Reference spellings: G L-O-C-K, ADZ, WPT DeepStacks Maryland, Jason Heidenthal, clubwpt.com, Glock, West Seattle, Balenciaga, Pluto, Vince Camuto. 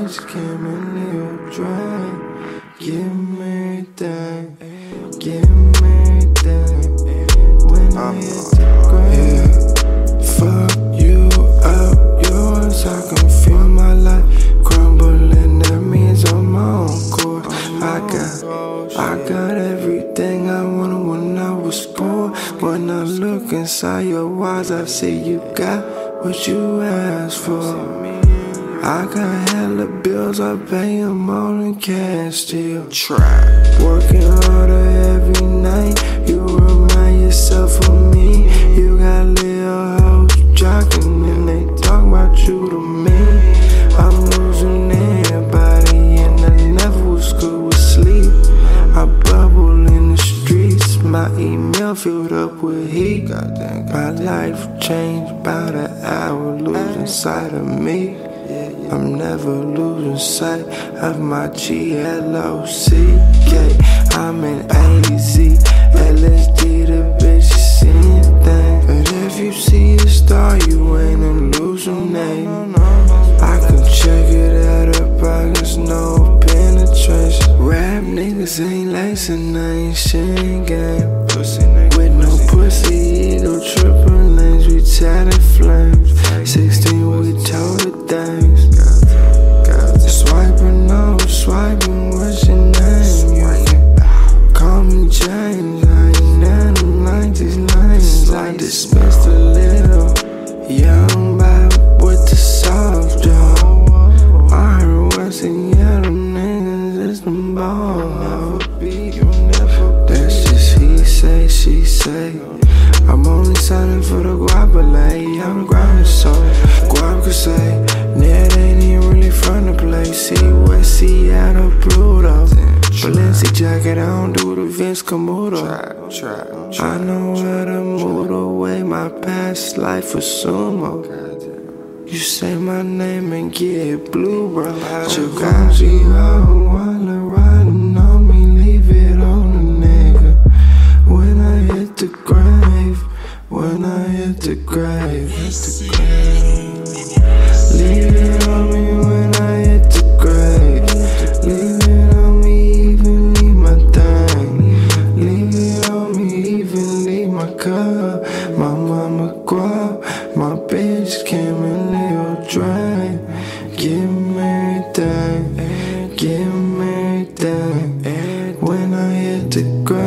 Vince Camuto dry. Give me that, give me that. When I'm hit the grave, fuck you up, yours. I can feel my life crumbling. That means I'm my own course. I got everything I wanted when I was born. When I look inside your eyes, I see you got what you asked for. I got hella bills, I pay them all in cash, still try. Working harder every night, you remind yourself of me. You got little hoes jocking and they talk about you to me. I'm losing everybody and I never was good with sleep. I bubble in the streets, my email filled up with heat. My life changed by the hour, losing sight of me. I'm never losing sight of my G-L-O-C-K. I'm in ADZ, LSD, the bitch see anything. But if you see a star, you ain't hallucinating. I can check it out of pockets, no penetration. Rap niggas ain't lacing, I ain't shit game. With no pussy, ego tripping lanes, we tatted flames. 16, we told her things. Swiping, oh, swiping, what's your name? You call me James, I ain't nothing like these names. I dismissed a little young vibe with the soft jaw. I heard West Seattle niggas is the ball. That's just he say, she say. I'm only signing for the guap, but like, I'm grinding so guap could say, that ain't even really fun to play. See West Seattle, Pluto, Balenciaga, I don't do the Vince Camuto. I know how to move away my past life with sumo. You say my name and get blue, bro. You got G L-O-C-K. When I hit the grave, hit the grave. Leave it on me when I hit the grave. Leave it on me, even leave my thing. Leave it on me, even leave my cup. My mama guap, my bitch came in little dry. Give me that, give me that. When I hit the grave.